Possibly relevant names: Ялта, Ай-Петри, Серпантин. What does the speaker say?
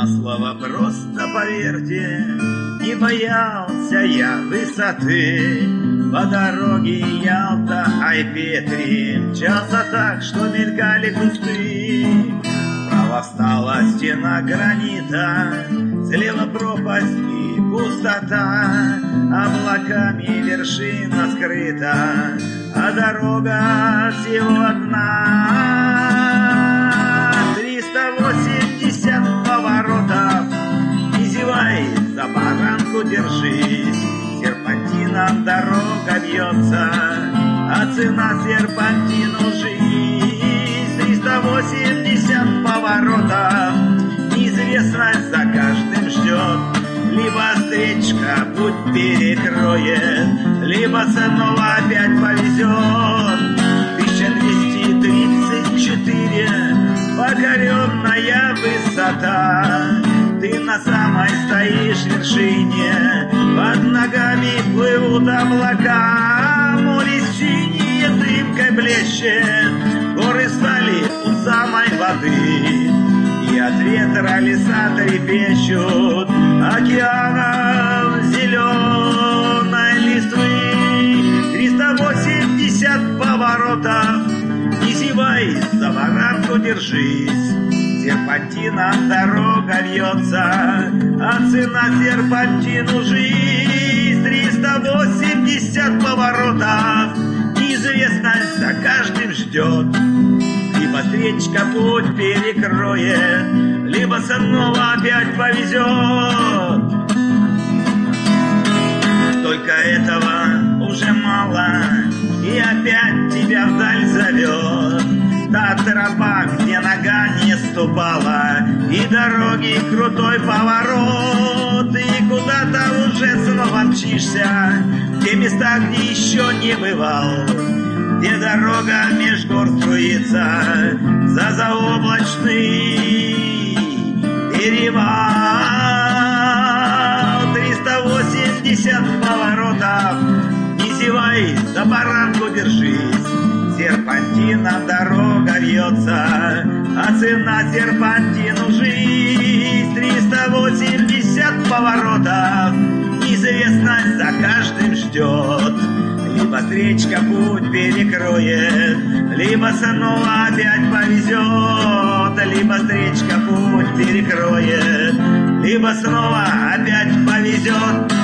на слова просто поверьте, не боялся я высоты. По дороге Ялта, Ай-Петри мчался так, что мелькали кусты. Справа встала стена гранита, слева пропасть и пустота. Облаками вершина скрыта, а дорога всего одна. 380 поворотов, не зевай, за баранку держись. Серпантином дорога бьется, а цена серпантину жизнь. 380 поворотов, неизвестность за каждым ждет. Либо встречка путь перекроет, либо снова опять повезет. 1234 покоренная высота, ты на самой стоишь вершине, под ногами плывут облака. Море синее дымкой блещет, горы стали у самой воды, и от ветра леса трепещут, океаном зеленой листвы. 380 поворотов, не зевай, за баранку держись. Серпантином дорога вьется, а цена серпантину жизнь. 380 поворотов, неизвестность за каждым ждет. Либо встречка путь перекроет, либо снова опять повезет. Только этого уже мало, и опять тебя вдаль зовет та тропа, где нога не ступала, и дороги крутой поворот. И куда-то уже снова мчишься, те места, где еще не бывал, где дорога меж гор струится за заоблачный перевал. 380 поворотов, не зевай, за баранку держись. Серпантином дорога вьется, а цена серпантину жизнь. 380 поворотов, неизвестность за каждым ждет. Либо встречка путь перекроет, либо снова опять повезет. Либо встречка путь перекроет, либо снова опять повезет.